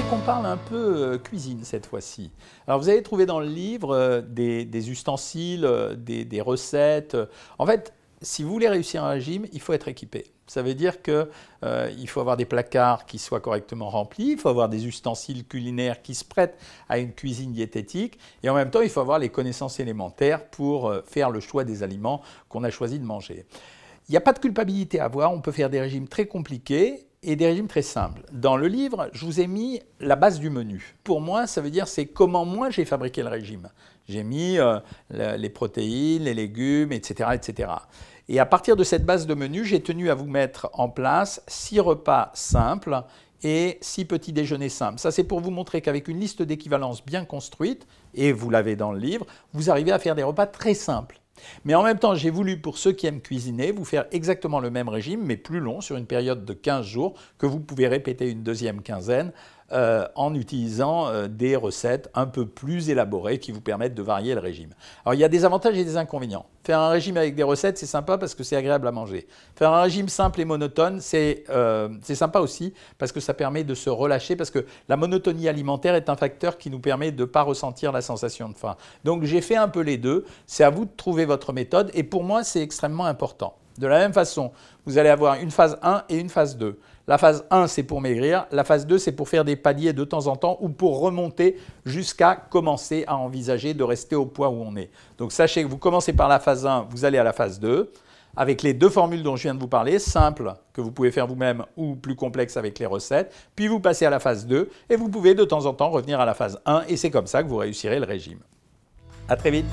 voudrais qu'on parle un peu cuisine cette fois-ci. Alors vous allez trouver dans le livre des ustensiles, des recettes. En fait, si vous voulez réussir un régime, il faut être équipé. Ça veut dire qu'il faut avoir des placards qui soient correctement remplis, il faut avoir des ustensiles culinaires qui se prêtent à une cuisine diététique et en même temps, il faut avoir les connaissances élémentaires pour faire le choix des aliments qu'on a choisi de manger. Il n'y a pas de culpabilité à avoir, on peut faire des régimes très compliqués et des régimes très simples. Dans le livre, je vous ai mis la base du menu. Pour moi, ça veut dire c'est comment moi j'ai fabriqué le régime. J'ai mis les protéines, les légumes, etc., etc. Et à partir de cette base de menu, j'ai tenu à vous mettre en place 6 repas simples et 6 petits déjeuners simples. Ça, c'est pour vous montrer qu'avec une liste d'équivalences bien construite, et vous l'avez dans le livre, vous arrivez à faire des repas très simples. Mais en même temps, j'ai voulu, pour ceux qui aiment cuisiner, vous faire exactement le même régime, mais plus long, sur une période de 15 jours, que vous pouvez répéter une deuxième quinzaine en utilisant des recettes un peu plus élaborées qui vous permettent de varier le régime. Alors, il y a des avantages et des inconvénients. Faire un régime avec des recettes, c'est sympa parce que c'est agréable à manger. Faire un régime simple et monotone, c'est sympa aussi parce que ça permet de se relâcher, parce que la monotonie alimentaire est un facteur qui nous permet de ne pas ressentir la sensation de faim. Donc j'ai fait un peu les deux, c'est à vous de trouver votre méthode et pour moi c'est extrêmement important. De la même façon, vous allez avoir une phase 1 et une phase 2. La phase 1, c'est pour maigrir. La phase 2, c'est pour faire des paliers de temps en temps ou pour remonter jusqu'à commencer à envisager de rester au poids où on est. Donc, sachez que vous commencez par la phase 1, vous allez à la phase 2. Avec les deux formules dont je viens de vous parler, simple que vous pouvez faire vous-même ou plus complexe avec les recettes. Puis, vous passez à la phase 2 et vous pouvez de temps en temps revenir à la phase 1 et c'est comme ça que vous réussirez le régime. À très vite.